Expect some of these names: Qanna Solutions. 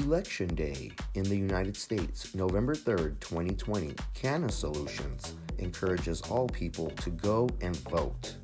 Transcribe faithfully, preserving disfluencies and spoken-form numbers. Election Day in the United States, November third, twenty twenty, Qanna Solutions encourages all people to go and vote.